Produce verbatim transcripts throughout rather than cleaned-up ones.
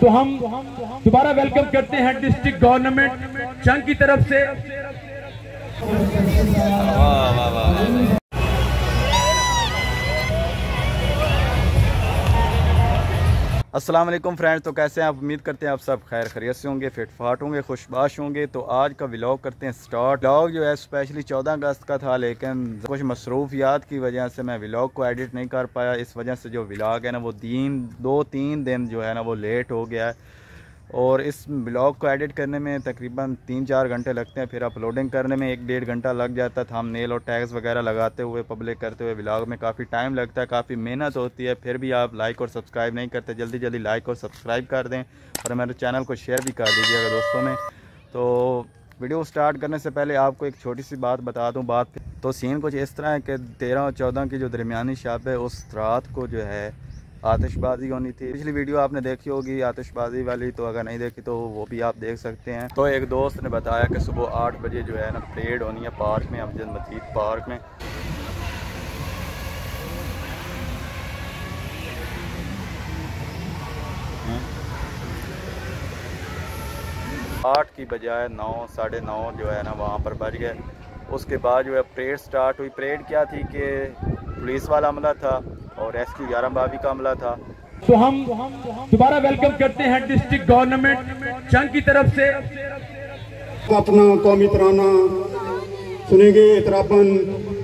तो हम दोबारा वेलकम करते हैं डिस्ट्रिक्ट गवर्नमेंट चंग की तरफ से। वाह वाह वाह। अस्सलाम वालेकुम फ्रेंड्स, तो कैसे हैं आप? उम्मीद करते हैं आप सब खैर खैरियत से होंगे, फिटफाट होंगे, खुशबाश होंगे। तो आज का व्लॉग करते हैं स्टार्ट। व्लॉग जो है स्पेशली चौदह अगस्त का था, लेकिन कुछ मसरूफियात की वजह से मैं व्लॉग को एडिट नहीं कर पाया। इस वजह से जो व्लॉग है ना वो तीन दो तीन दिन जो है ना वो लेट हो गया है, और इस व्लॉग को एडिट करने में तकरीबन तीन चार घंटे लगते हैं, फिर अपलोडिंग करने में एक डेढ़ घंटा लग जाता था। हम नेल और टैग्स वगैरह लगाते हुए पब्लिक करते हुए व्लॉग में काफ़ी टाइम लगता है, काफ़ी मेहनत होती है। फिर भी आप लाइक और सब्सक्राइब नहीं करते। जल्दी जल्दी लाइक और सब्सक्राइब कर दें और मेरे चैनल को शेयर भी कर दीजिएगा दोस्तों में। तो वीडियो स्टार्ट करने से पहले आपको एक छोटी सी बात बता दूँ। बात तो सीन कुछ इस तरह है कि तेरह और चौदह की जो दरमियानी शब है उस रात को जो है आतिशबाजी होनी थी। पिछली वीडियो आपने देखी होगी आतिशबाजी वाली, तो अगर नहीं देखी तो वो भी आप देख सकते हैं। तो एक दोस्त ने बताया कि सुबह आठ बजे जो है ना परेड होनी है पार्क में, अमजद मजीद पार्क में। आठ की बजाय नौ साढ़े नौ जो है ना वहाँ पर बज गए। उसके बाद जो है परेड स्टार्ट हुई। परेड क्या थी कि पुलिस वाला हमला था और रेस्क्यू ग्यारह बावी का हमला था। तो हम दोबारा वेलकम करते हैं डिस्ट्रिक्ट गवर्नमेंट चंग की तरफ से। अपना कौमी तराना सुनेंगे, इतरापन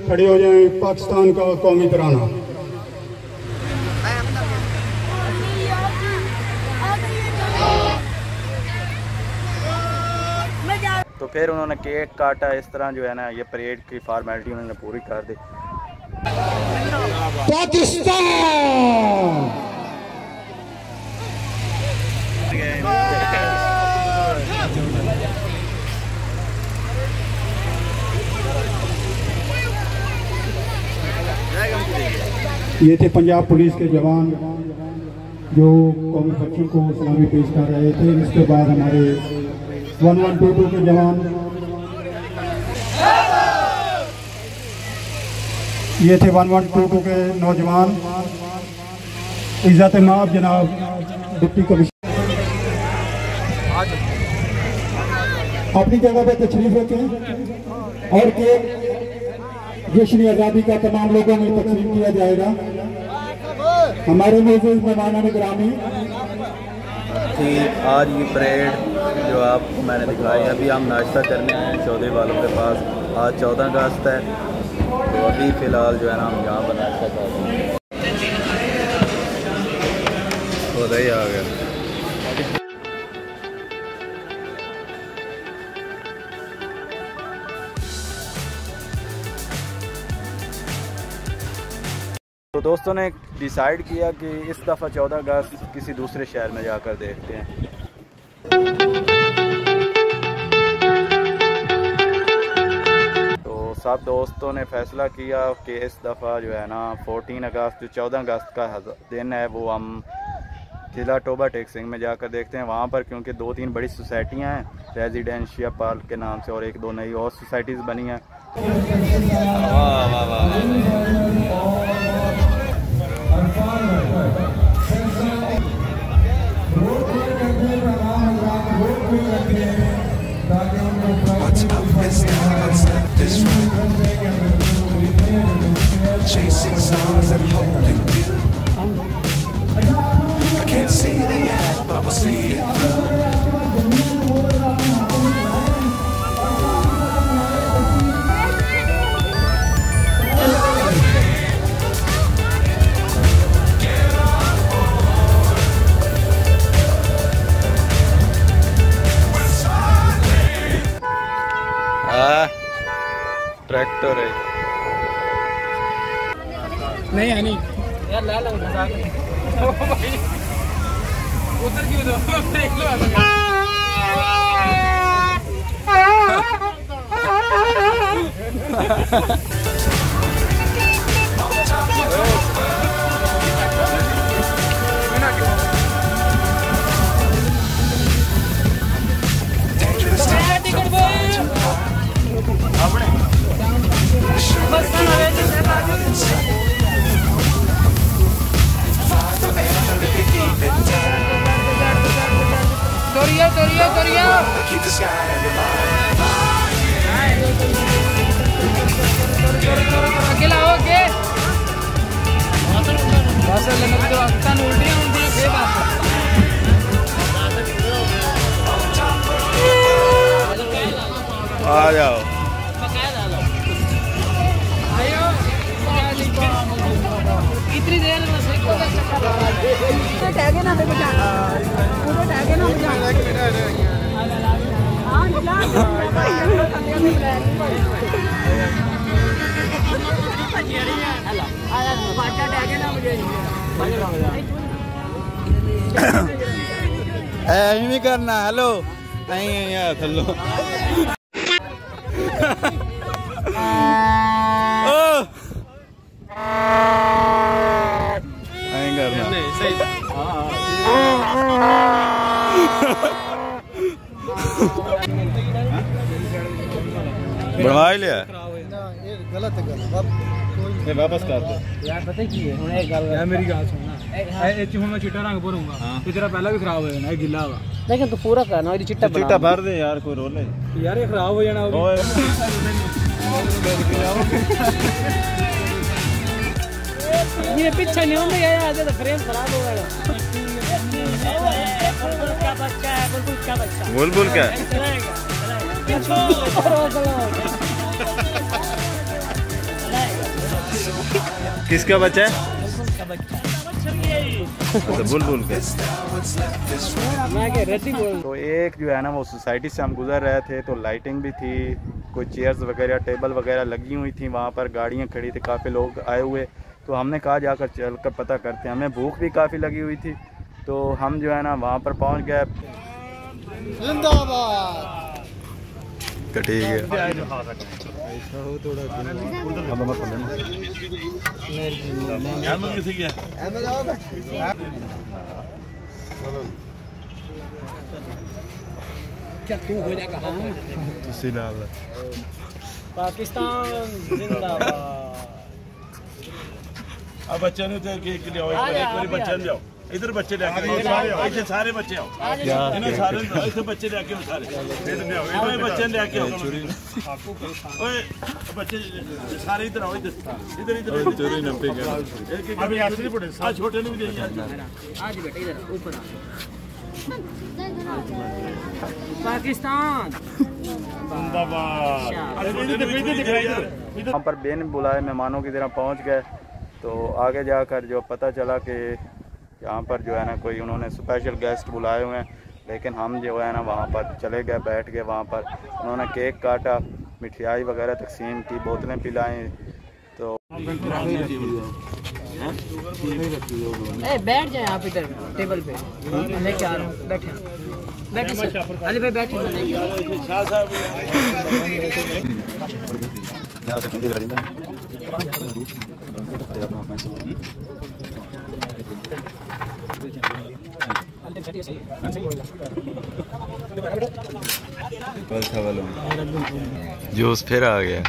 खड़े हो जाए, पाकिस्तान का कौमी तराना। तो फिर उन्होंने केक काटा। इस तरह जो है ना ये परेड की फॉर्मेलिटी उन्होंने पूरी कर दी। पाकिस्तान ये थे पंजाब पुलिस के जवान जो कौमी पक्षी को सलामी पेश कर रहे थे। इसके बाद हमारे वन वन टू टू के जवान, ये थे वन वन टू टू के नौजवान, इज्जत माफ जनाब डिप्टी कमिश्नर अपनी जगह पे तशरीफ रखें, और के जश्न आज़ादी का तमाम लोगों में तकसीम किया जाएगा। हमारे मौजूद मेहमान ग्रामी कि आज ये परेड जो आपको मैंने दिखाई, अभी हम नाश्ता करने हैं चौधरी वालों के पास। आज चौदह अगस्त है, तो अभी फिलहाल जो है ना हम यहाँ बना सकते हैं। तो दही आ गया। तो दोस्तों ने डिसाइड किया कि इस दफ़ा चौदह अगस्त किसी दूसरे शहर में जाकर देखते हैं। सब दोस्तों ने फैसला किया कि इस दफ़ा जो है ना चौदह अगस्त जो चौदह अगस्त का दिन है वो हम ज़िला टोबाटेकसिंग में जाकर देखते हैं। वहाँ पर क्योंकि दो तीन बड़ी सोसाइटियाँ हैं रेजिडेंशिया पार्क के नाम से, और एक दो नई और सोसाइटीज़ बनी हैं। Chasing stars and holding you. I can't see the end, but we'll see it through. Ah, tractor hai. नहीं है नहीं यार, लाल हो रहा है भाई, उधर क्यों दो देख लो। अपने We're gonna make it. Torrio, Torrio, Torrio. Keep the sky in your mind. अकेला हो के बासर लेने को तो अक्तान उल्टियाँ उल्टियाँ बे बासर आ जाओ। इतनी देर में सही को तो टैग ना हो जाना, पूरा टैग ना हो जाना। हां यार ऐ भी करना। हेलो नहीं यार चलो बनवा ही लिया ये गलत है, गलत वापस कर दो यार। पता की है हुन एक गल यार मेरी गाल सुनना। ए चू मैं चिट्टा रंग भरूंगा तो तेरा पहला भी खराब हो जाना। ये गिला हुआ लेकिन तू पूरा करना और चिट्टा बना, चिट्टा भर दे यार। कोई रोल नहीं यार, ये खराब हो जाना। ये पीछे नहीं होंगे यार, आज तो फ्रेम खराब हो गया। बुलबुल क्या बच्चा है, बुलबुल क्या बच्चा, बुलबुल क्या किसका बच्चा है? बुलबुल का। तो एक जो है ना वो सोसाइटी से हम गुजर रहे थे तो लाइटिंग भी थी, कोई चेयर्स वगैरह टेबल वगैरह लगी हुई थी, वहाँ पर गाड़ियाँ खड़ी थी, काफ़ी लोग आए हुए। तो हमने कहा जाकर चलकर पता करते हैं। हमें भूख भी काफ़ी लगी हुई थी तो हम जो है ना वहाँ पर पहुँच गए। ठीक है पाकिस्तान जिंदाबाद। अब बच्चे ने बच्चे जाओ इधर, बच्चे लेके सारे बच्चे आओ, इन्हें सारे इधर बच्चे लेके आओ, सारे इधर बच्चे लेके आओ, ओए बच्चे सारे इधर आओ, इधर इधर इधर चोरी न पे कर। अभी आखिरी पड़े आज छोटे ने भी दे दिया। आज बेटा इधर ऊपर आ पाकिस्तान जिंदाबाद। हम पर बेन बुलाए मेहमानों की तरह पहुंच गए। तो आगे जाकर जो पता चला कि यहाँ पर जो है ना कोई उन्होंने स्पेशल गेस्ट बुलाए हुए हैं, लेकिन हम जो है ना वहाँ पर चले गए, बैठ गए वहाँ पर। उन्होंने केक काटा, मिठाई वगैरह तकसीम की, बोतलें पिलाई। तो बैठ जाए आप इधर टेबल पे, लेके आ रहा हूँ, बैठे बैठे अली भाई बैठे। जूस फिर आ गया,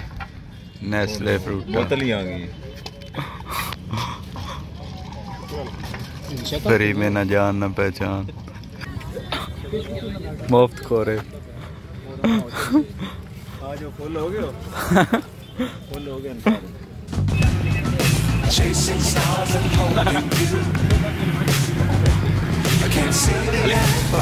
नेस्ले फ्रूट बोतलें आ गई। फ्री में ना जान ना पहचान, मुफ्त खोरे। आज फुल हो गए, फुल हो गए। Chasing stars and holding you, I can't see the end.